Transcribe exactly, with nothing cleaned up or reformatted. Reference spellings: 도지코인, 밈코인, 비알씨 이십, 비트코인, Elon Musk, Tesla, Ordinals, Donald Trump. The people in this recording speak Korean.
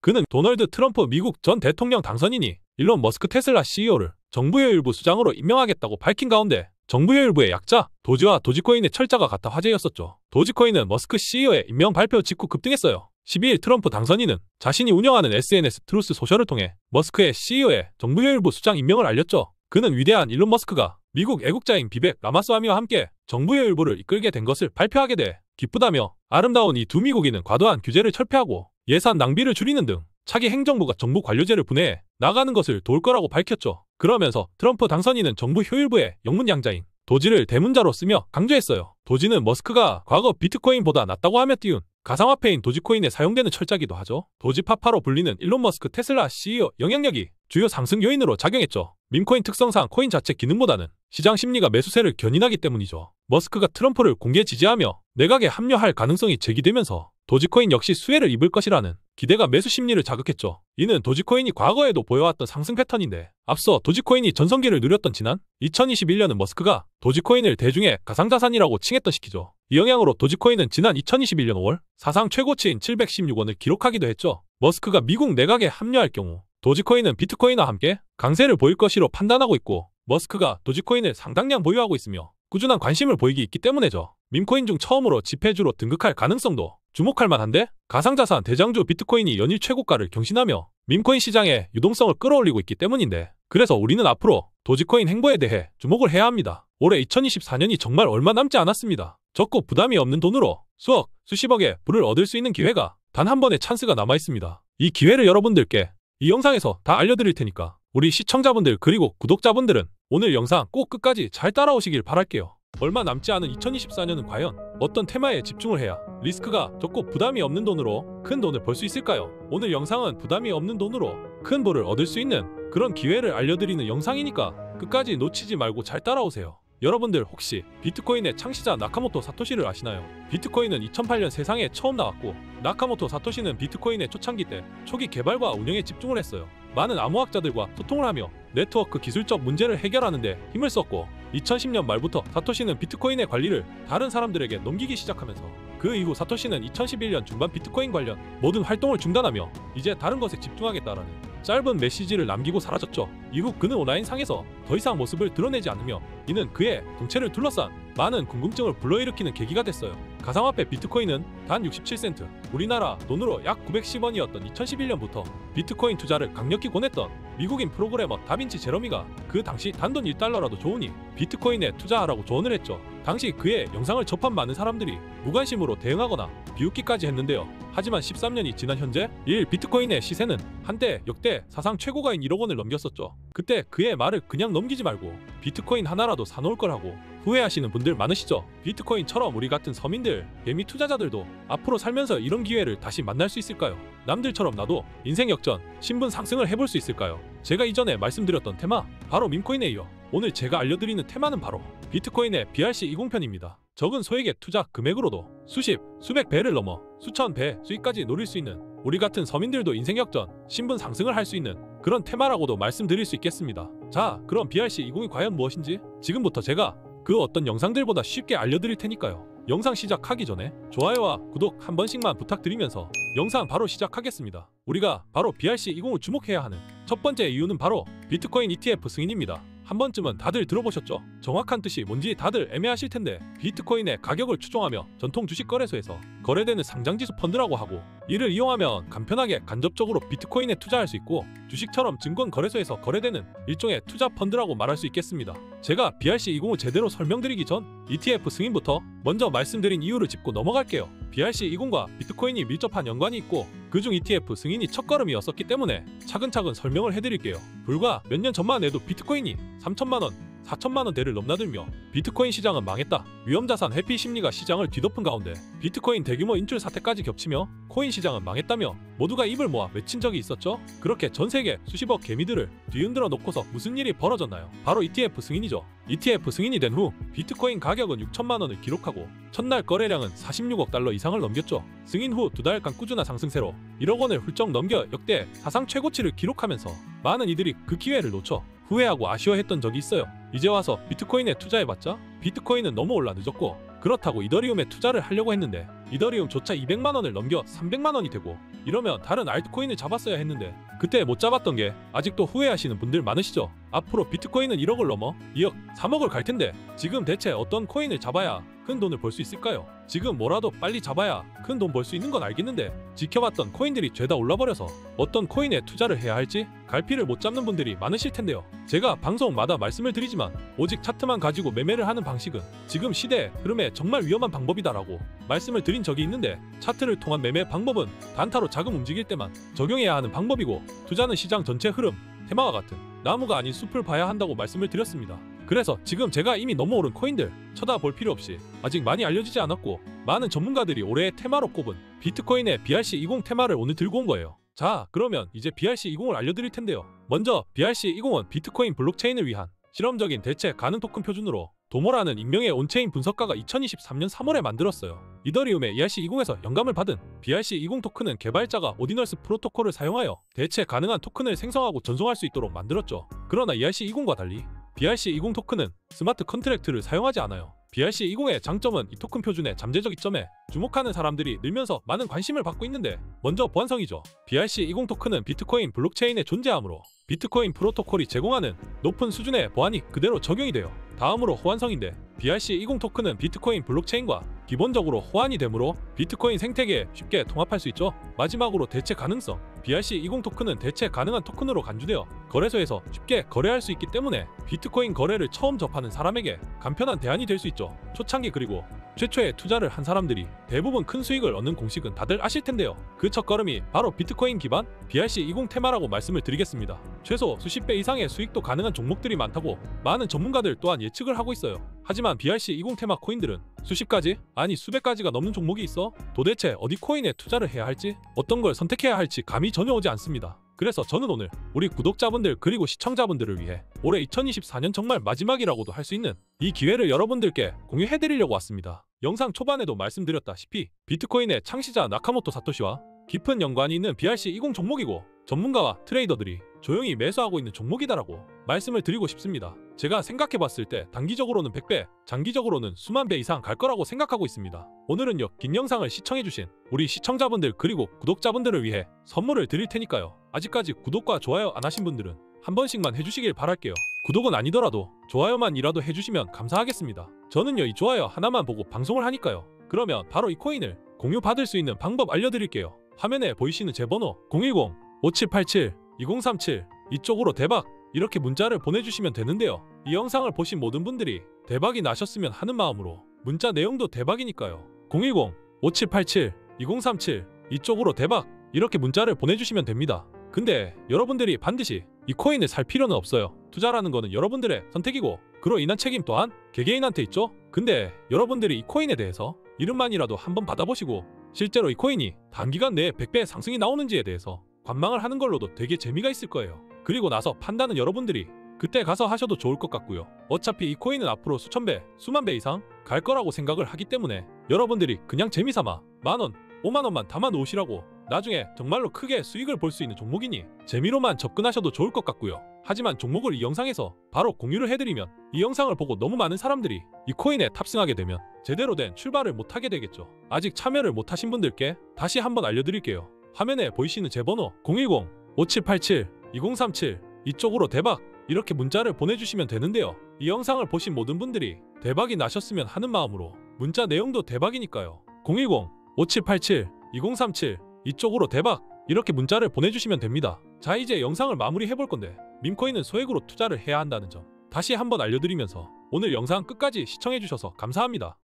그는 도널드 트럼프 미국 전 대통령 당선인이 일론 머스크 테슬라 씨이오를 정부의 일부 수장으로 임명하겠다고 밝힌 가운데 정부의 일부의 약자 도지와 도지코인의 철자가 같아 화제였었죠. 도지코인은 머스크 씨이오의 임명 발표 직후 급등했어요. 십이일 트럼프 당선인은 자신이 운영하는 에스엔에스 트루스 소셜을 통해 머스크의 씨이오의 정부의 일부 수장 임명을 알렸죠. 그는 위대한 일론 머스크가 미국 애국자인 비벡 라마스와미와 함께 정부의 일부를 이끌게 된 것을 발표하게 돼 기쁘다며 아름다운 이 두 미국인은 과도한 규제를 철폐하고 예산 낭비를 줄이는 등 차기 행정부가 정부 관료제를 분해해 나가는 것을 도울 거라고 밝혔죠. 그러면서 트럼프 당선인은 정부 효율부의 영문양자인 도지를 대문자로 쓰며 강조했어요. 도지는 머스크가 과거 비트코인보다 낫다고 하며 띄운 가상화폐인 도지코인에 사용되는 철자기도 하죠. 도지파파로 불리는 일론 머스크 테슬라 씨이오 영향력이 주요 상승 요인으로 작용했죠. 밈코인 특성상 코인 자체 기능보다는 시장 심리가 매수세를 견인하기 때문이죠. 머스크가 트럼프를 공개 지지하며 내각에 합류할 가능성이 제기되면서 도지코인 역시 수혜를 입을 것이라는 기대가 매수 심리를 자극했죠. 이는 도지코인이 과거에도 보여왔던 상승 패턴인데 앞서 도지코인이 전성기를 누렸던 지난 이천이십일년은 머스크가 도지코인을 대중의 가상자산이라고 칭했던 시기죠. 이 영향으로 도지코인은 지난 이천이십일년 오월 사상 최고치인 칠백십육원을 기록하기도 했죠. 머스크가 미국 내각에 합류할 경우 도지코인은 비트코인과 함께 강세를 보일 것이로 판단하고 있고 머스크가 도지코인을 상당량 보유하고 있으며 꾸준한 관심을 보이기 있기 때문이죠. 밈코인 중 처음으로 지폐주로 등극할 가능성도 주목할 만한데 가상자산 대장주 비트코인이 연일 최고가를 경신하며 밈코인 시장의 유동성을 끌어올리고 있기 때문인데 그래서 우리는 앞으로 도지코인 행보에 대해 주목을 해야 합니다. 올해 이천이십사년이 정말 얼마 남지 않았습니다. 적고 부담이 없는 돈으로 수억, 수십억의 부를 얻을 수 있는 기회가 단 한 번의 찬스가 남아있습니다. 이 기회를 여러분들께 이 영상에서 다 알려드릴 테니까 우리 시청자분들 그리고 구독자분들은 오늘 영상 꼭 끝까지 잘 따라오시길 바랄게요. 얼마 남지 않은 이천이십사년은 과연 어떤 테마에 집중을 해야 리스크가 적고 부담이 없는 돈으로 큰 돈을 벌 수 있을까요? 오늘 영상은 부담이 없는 돈으로 큰 벌을 얻을 수 있는 그런 기회를 알려드리는 영상이니까 끝까지 놓치지 말고 잘 따라오세요. 여러분들 혹시 비트코인의 창시자 나카모토 사토시를 아시나요? 비트코인은 이천팔년 세상에 처음 나왔고 나카모토 사토시는 비트코인의 초창기 때 초기 개발과 운영에 집중을 했어요. 많은 암호학자들과 소통을 하며 네트워크 기술적 문제를 해결하는 데 힘을 썼고 이천십년 말부터 사토시는 비트코인의 관리를 다른 사람들에게 넘기기 시작하면서 그 이후 사토시는 이천십일년 중반 비트코인 관련 모든 활동을 중단하며 이제 다른 것에 집중하겠다라는 짧은 메시지를 남기고 사라졌죠. 이후 그는 온라인 상에서 더 이상 모습을 드러내지 않으며 이는 그의 정체를 둘러싼 많은 궁금증을 불러일으키는 계기가 됐어요. 가상화폐 비트코인은 단 육십칠 센트, 우리나라 돈으로 약 구백십원이었던 이천십일년부터 비트코인 투자를 강력히 권했던 미국인 프로그래머 다빈치 제러미가 그 당시 단돈 일달러라도 좋으니 비트코인에 투자하라고 조언을 했죠. 당시 그의 영상을 접한 많은 사람들이 무관심으로 대응하거나 비웃기까지 했는데요. 하지만 십삼년이 지난 현재 일 비트코인의 시세는 한때 역대 사상 최고가인 일억원을 넘겼었죠. 그때 그의 말을 그냥 넘기지 말고 비트코인 하나라도 사놓을 걸 하고 후회하시는 분들 많으시죠? 비트코인처럼 우리 같은 서민들, 개미 투자자들도 앞으로 살면서 이런 기회를 다시 만날 수 있을까요? 남들처럼 나도 인생 역전, 신분 상승을 해볼 수 있을까요? 제가 이전에 말씀드렸던 테마, 바로 밈코인에 이어 오늘 제가 알려드리는 테마는 바로 비트코인의 비알씨 이십편입니다. 적은 소액의 투자 금액으로도 수십, 수백 배를 넘어 수천 배 수익까지 노릴 수 있는 우리 같은 서민들도 인생 역전, 신분 상승을 할 수 있는 그런 테마라고도 말씀드릴 수 있겠습니다. 자, 그럼 비알씨 이십이 과연 무엇인지 지금부터 제가 그 어떤 영상들보다 쉽게 알려드릴 테니까요. 영상 시작하기 전에 좋아요와 구독 한 번씩만 부탁드리면서 영상 바로 시작하겠습니다. 우리가 바로 비알씨 이십을 주목해야 하는 첫 번째 이유는 바로 비트코인 이티에프 승인입니다. 한 번쯤은 다들 들어보셨죠? 정확한 뜻이 뭔지 다들 애매하실 텐데 비트코인의 가격을 추종하며 전통 주식거래소에서 거래되는 상장지수 펀드라고 하고 이를 이용하면 간편하게 간접적으로 비트코인에 투자할 수 있고 주식처럼 증권거래소에서 거래되는 일종의 투자 펀드라고 말할 수 있겠습니다. 제가 비알씨 이십을 제대로 설명드리기 전 이티에프 승인부터 먼저 말씀드린 이유를 짚고 넘어갈게요. 비알씨 이십과 비트코인이 밀접한 연관이 있고 그중 이티에프 승인이 첫걸음이었었기 때문에 차근차근 설명을 해드릴게요. 불과 몇 년 전만 해도 비트코인이 삼천만원, 사천만원대를 넘나들며 비트코인 시장은 망했다, 위험자산 회피 심리가 시장을 뒤덮은 가운데 비트코인 대규모 인출 사태까지 겹치며 코인 시장은 망했다며 모두가 입을 모아 외친 적이 있었죠. 그렇게 전세계 수십억 개미들을 뒤흔들어 놓고서 무슨 일이 벌어졌나요? 바로 이티에프 승인이죠. 이티에프 승인이 된 후 비트코인 가격은 육천만원을 기록하고 첫날 거래량은 사십육억 달러 이상을 넘겼죠. 승인 후 두 달간 꾸준한 상승세로 일억원을 훌쩍 넘겨 역대 사상 최고치를 기록하면서 많은 이들이 그 기회를 놓쳐 후회하고 아쉬워했던 적이 있어요. 이제 와서 비트코인에 투자해봤자 비트코인은 너무 올라 늦었고 그렇다고 이더리움에 투자를 하려고 했는데 이더리움조차 이백만 원을 넘겨 삼백만 원이 되고, 이러면 다른 알트코인을 잡았어야 했는데 그때 못 잡았던 게 아직도 후회하시는 분들 많으시죠? 앞으로 비트코인은 일억을 넘어 이억, 삼억을 갈 텐데 지금 대체 어떤 코인을 잡아야 큰 돈을 벌 수 있을까요? 지금 뭐라도 빨리 잡아야 큰 돈 벌 수 있는 건 알겠는데 지켜봤던 코인들이 죄다 올라버려서 어떤 코인에 투자를 해야 할지 갈피를 못 잡는 분들이 많으실 텐데요. 제가 방송마다 말씀을 드리지만 오직 차트만 가지고 매매를 하는 방식은 지금 시대의 흐름에 정말 위험한 방법이다라고 말씀을 드린 적이 있는데, 차트를 통한 매매 방법은 단타로 자금 움직일 때만 적용해야 하는 방법이고, 투자는 시장 전체 흐름, 테마와 같은 나무가 아닌 숲을 봐야 한다고 말씀을 드렸습니다. 그래서 지금 제가 이미 넘어오른 코인들 쳐다볼 필요 없이 아직 많이 알려지지 않았고, 많은 전문가들이 올해의 테마로 꼽은 비트코인의 비알씨 이십 테마를 오늘 들고 온 거예요. 자, 그러면 이제 비알씨 이십을 알려드릴 텐데요. 먼저 비알씨 이십은 비트코인 블록체인을 위한 실험적인 대체 가능 토큰 표준으로 도모라는 익명의 온체인 분석가가 이천이십삼년 삼월에 만들었어요. 이더리움의 이알씨 이십에서 영감을 받은 비알씨 이십 토큰은 개발자가 오디널스 프로토콜을 사용하여 대체 가능한 토큰을 생성하고 전송할 수 있도록 만들었죠. 그러나 이알씨 이십과 달리 비알씨 이십 토큰은 스마트 컨트랙트를 사용하지 않아요. 비알씨 이십의 장점은 이 토큰 표준의 잠재적 이점에 주목하는 사람들이 늘면서 많은 관심을 받고 있는데, 먼저 보안성이죠. 비알씨 이십 토큰은 비트코인 블록체인에 존재하므로 비트코인 프로토콜이 제공하는 높은 수준의 보안이 그대로 적용이 돼요. 다음으로 호환성인데, 비알씨 이십 토큰은 비트코인 블록체인과 기본적으로 호환이 되므로 비트코인 생태계에 쉽게 통합할 수 있죠. 마지막으로 대체 가능성. 비알씨 이십 토큰은 대체 가능한 토큰으로 간주되어 거래소에서 쉽게 거래할 수 있기 때문에 비트코인 거래를 처음 접하는 사람에게 간편한 대안이 될 수 있죠. 초창기 그리고 최초에 투자를 한 사람들이 대부분 큰 수익을 얻는 공식은 다들 아실 텐데요. 그 첫걸음이 바로 비트코인 기반 비알씨 이십 테마라고 말씀을 드리겠습니다. 최소 수십 배 이상의 수익도 가능한 종목들이 많다고 많은 전문가들 또한 예측을 하고 있어요. 하지만 비알씨 이십 테마 코인들은 수십 가지, 아니 수백 가지가 넘는 종목이 있어 도대체 어디 코인에 투자를 해야 할지, 어떤 걸 선택해야 할지 감이 전혀 오지 않습니다. 그래서 저는 오늘 우리 구독자분들 그리고 시청자분들을 위해 올해 이천이십사년 정말 마지막이라고도 할 수 있는 이 기회를 여러분들께 공유해드리려고 왔습니다. 영상 초반에도 말씀드렸다시피 비트코인의 창시자 나카모토 사토시와 깊은 연관이 있는 비알씨 이십 종목이고, 전문가와 트레이더들이 조용히 매수하고 있는 종목이다라고 말씀을 드리고 싶습니다. 제가 생각해봤을 때 단기적으로는 백 배, 장기적으로는 수만 배 이상 갈 거라고 생각하고 있습니다. 오늘은요, 긴 영상을 시청해주신 우리 시청자분들 그리고 구독자분들을 위해 선물을 드릴 테니까요. 아직까지 구독과 좋아요 안 하신 분들은 한 번씩만 해주시길 바랄게요. 구독은 아니더라도 좋아요만이라도 해주시면 감사하겠습니다. 저는요, 이 좋아요 하나만 보고 방송을 하니까요. 그러면 바로 이 코인을 공유받을 수 있는 방법 알려드릴게요. 화면에 보이시는 제 번호 공일공 오칠팔칠 이공삼칠 이쪽으로 대박! 이렇게 문자를 보내주시면 되는데요. 이 영상을 보신 모든 분들이 대박이 나셨으면 하는 마음으로 문자 내용도 대박이니까요. 공일공 오칠팔칠 이공삼칠 이쪽으로 대박! 이렇게 문자를 보내주시면 됩니다. 근데 여러분들이 반드시 이 코인을 살 필요는 없어요. 투자라는 거는 여러분들의 선택이고 그로 인한 책임 또한 개개인한테 있죠. 근데 여러분들이 이 코인에 대해서 이름만이라도 한번 받아보시고 실제로 이 코인이 단기간 내에 백 배의 상승이 나오는지에 대해서 관망을 하는 걸로도 되게 재미가 있을 거예요. 그리고 나서 판단은 여러분들이 그때 가서 하셔도 좋을 것 같고요. 어차피 이 코인은 앞으로 수천 배, 수만 배 이상 갈 거라고 생각을 하기 때문에 여러분들이 그냥 재미삼아 만원, 오만 원만 담아 놓으시라고, 나중에 정말로 크게 수익을 볼 수 있는 종목이니 재미로만 접근하셔도 좋을 것 같고요. 하지만 종목을 이 영상에서 바로 공유를 해드리면 이 영상을 보고 너무 많은 사람들이 이 코인에 탑승하게 되면 제대로 된 출발을 못하게 되겠죠. 아직 참여를 못하신 분들께 다시 한번 알려드릴게요. 화면에 보이시는 제 번호 공일공 오칠팔칠 이공삼칠 이쪽으로 대박! 이렇게 문자를 보내주시면 되는데요. 이 영상을 보신 모든 분들이 대박이 나셨으면 하는 마음으로 문자 내용도 대박이니까요. 공일공 오칠팔칠 이공삼칠 이쪽으로 대박! 이렇게 문자를 보내주시면 됩니다. 자, 이제 영상을 마무리 해볼 건데, 밈코인은 소액으로 투자를 해야 한다는 점 다시 한번 알려드리면서 오늘 영상 끝까지 시청해주셔서 감사합니다.